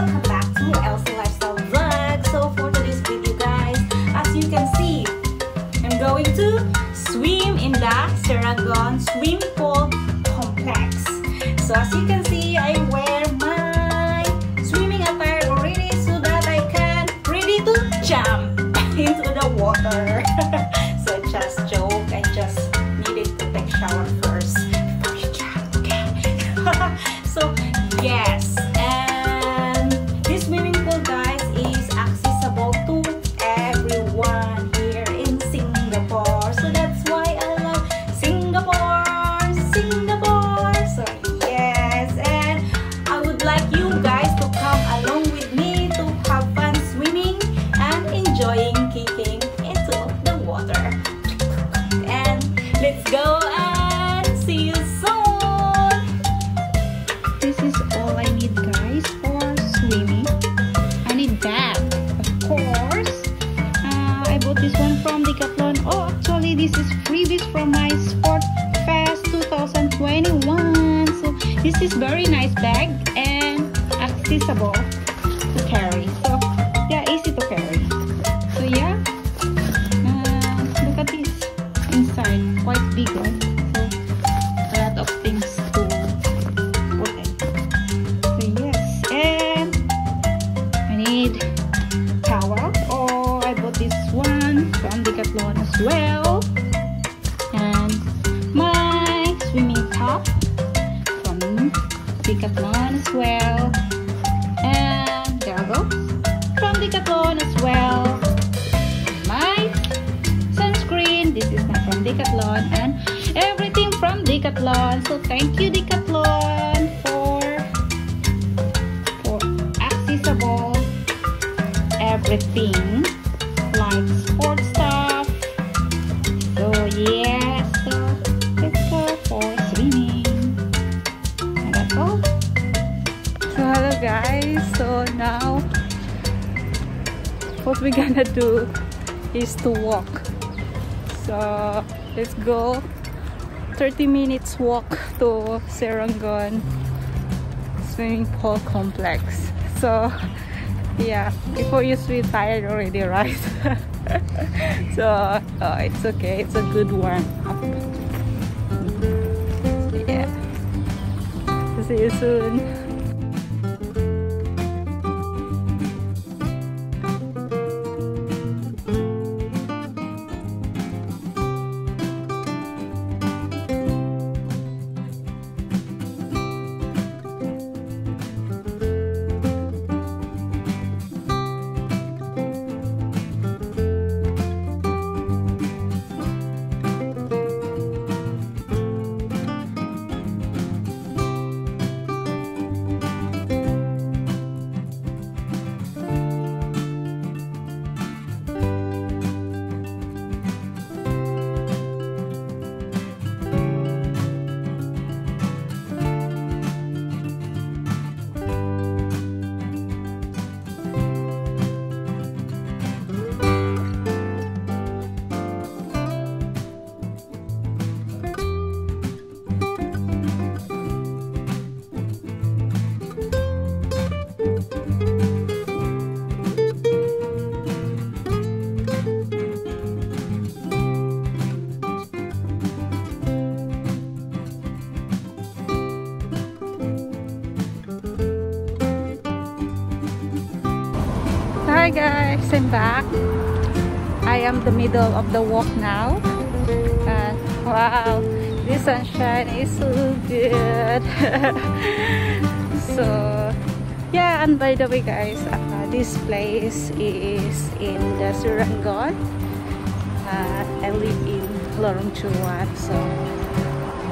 Welcome back to LC Lifestyle Vlog. So for today's video guys, as you can see, I'm going to swim in the Serangoon Swim Pool Complex. So as you can see, I wear my swimming attire already so that I can ready to jump into the water. So just joke, I just needed to take shower first before I jump, okay? So yes. This one from Decathlon. Oh, actually this is freebies from my Sport Fest 2021. So this is very nice bag and accessible to carry. So yeah, easy to carry. So yeah, look at this inside, quite big, right? So a lot of things to put in. So yes, and I need towel. This one from Decathlon as well, and my swimming top from Decathlon as well, and goggles from Decathlon as well, my sunscreen, this is not from Decathlon, and everything from Decathlon. So thank you Decathlon for accessible everything like sports stuff. So yeah, so let's go for swimming, and that's all. So hello guys, so now what we're gonna do is to walk. So let's go 30 minutes walk to Serangoon Swimming Pool Complex. So yeah, before you swim tired already, right? So it's okay, it's a good warm up. Yeah, see you soon. Hi guys, I'm back. I am the middle of the walk now, and wow, this sunshine is so good. So yeah, and by the way guys, this place is in the Serangoon. I live in Lorong Chuan, so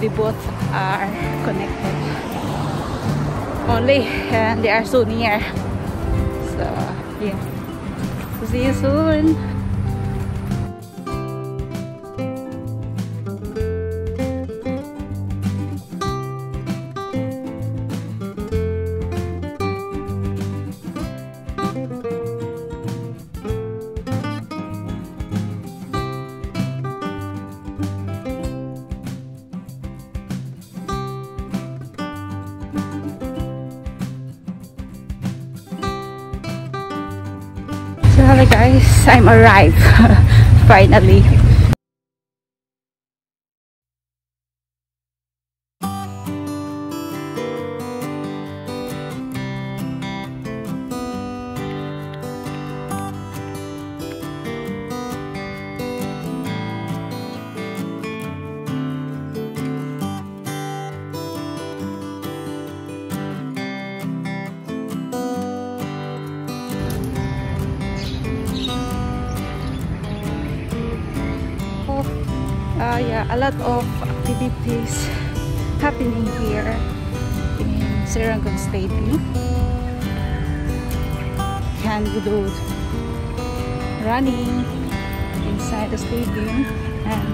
they both are connected only, and they are so near. So yeah, see you soon. Hi guys, I'm arrived finally. Yeah, a lot of activities happening here in Serangoon Stadium. Can we do running inside the stadium and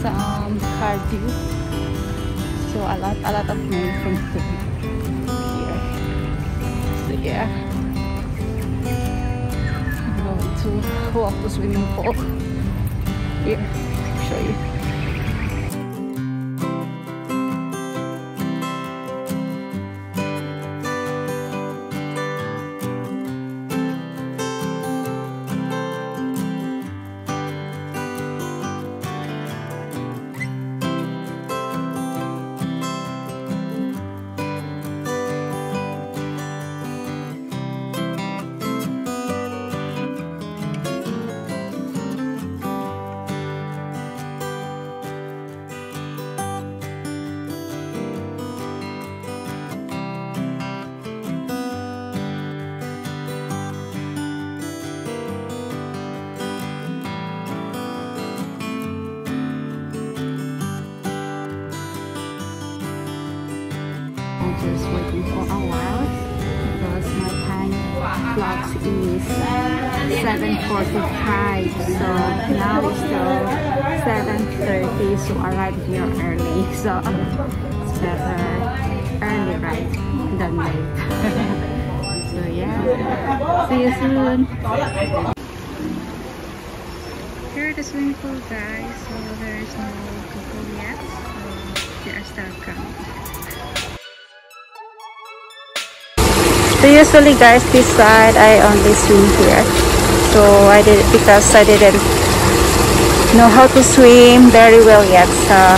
some cardio? So a lot of movement here. So yeah, I'm going to walk to swimming pool here. Show you. Just waiting for a while because my time clock is 7:45, so now it's still 7:30, so I arrived here early, so it's better early right than late. So yeah, see you soon. Here the swimming pool guys, so there's no people yet, so they are still coming. So usually guys, this side I only swim here. So I did, because I didn't know how to swim very well yet. So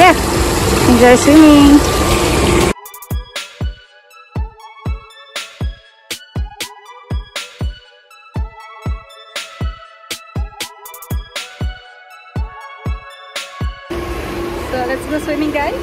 yeah, enjoy swimming. So let's go swimming guys.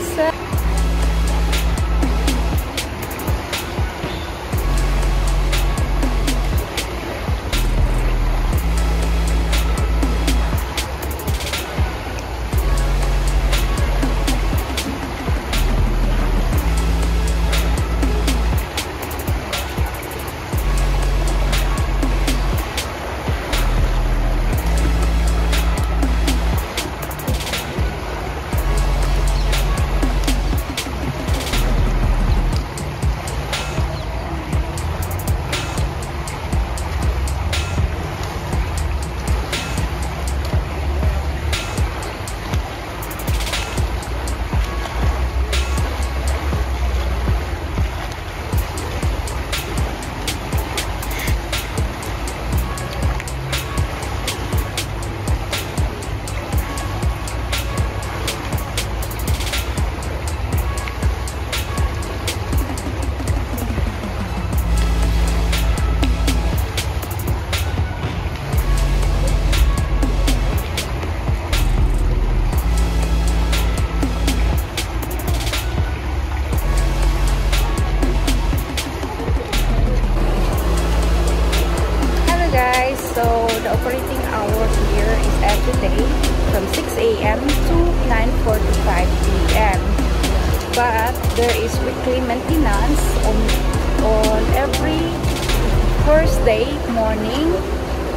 The operating hour here is every day from 6 AM to 9:45 PM, but there is weekly maintenance on every Thursday morning.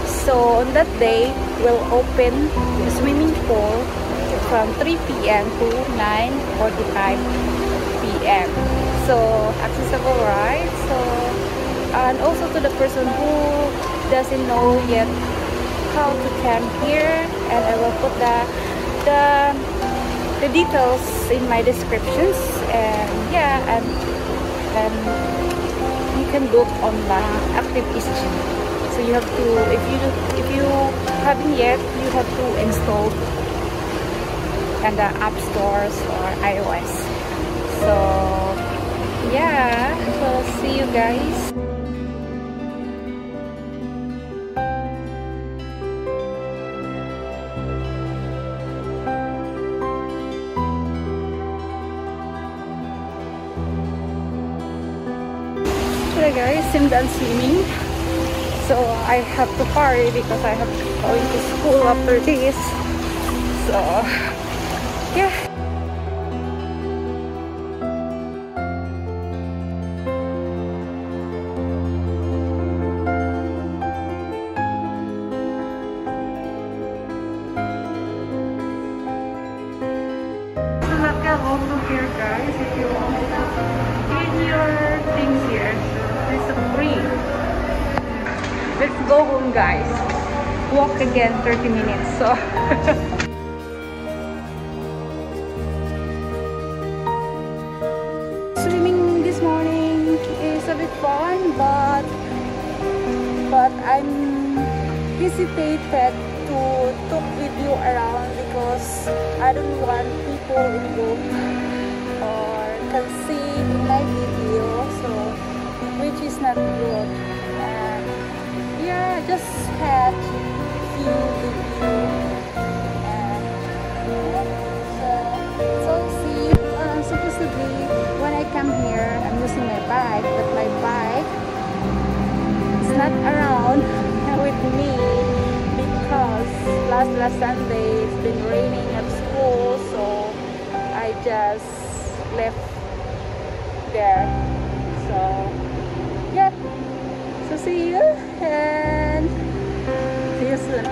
So on that day we'll open the swimming pool from 3 PM to 9:45 PM. So accessible, right? So, and also to the person who doesn't know yet how to come here, and I will put the details in my descriptions, and yeah, and then you can book online ActiveSG. So So you have to, if you haven't yet, you have to install and the app stores or iOS. So yeah, so see you guys. Guys, I'm done swimming, so I have to hurry because I have going to school after this. So yeah, so I've got also here, guys, if you want to get your things here. It's free. Let's go home, guys. Walk again 30 minutes. So swimming this morning is a bit fun, but I'm hesitated to talk with you around because I don't want people involved or can see my video. So which is not good. And yeah, just had a few videos. And so see, supposedly when I come here, I'm using my bike, but my bike is not around with me because last Sunday it's been raining at school, so I just left there. So yeah, so see you and see you soon.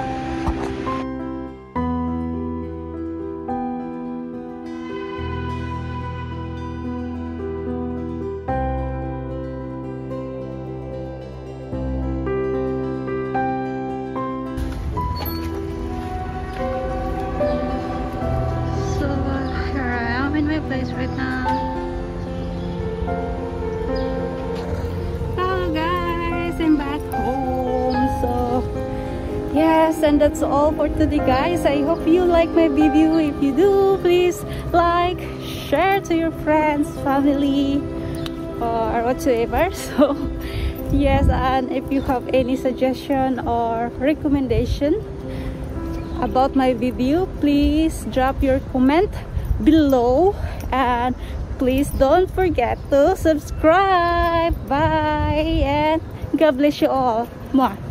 So here I am in my place right now. Yes, and that's all for today, guys. I hope you like my video. If you do, please like, share to your friends, family, or whatsoever. So yes, and if you have any suggestion or recommendation about my video, please drop your comment below, and please don't forget to subscribe. Bye, and God bless you all. Mwah.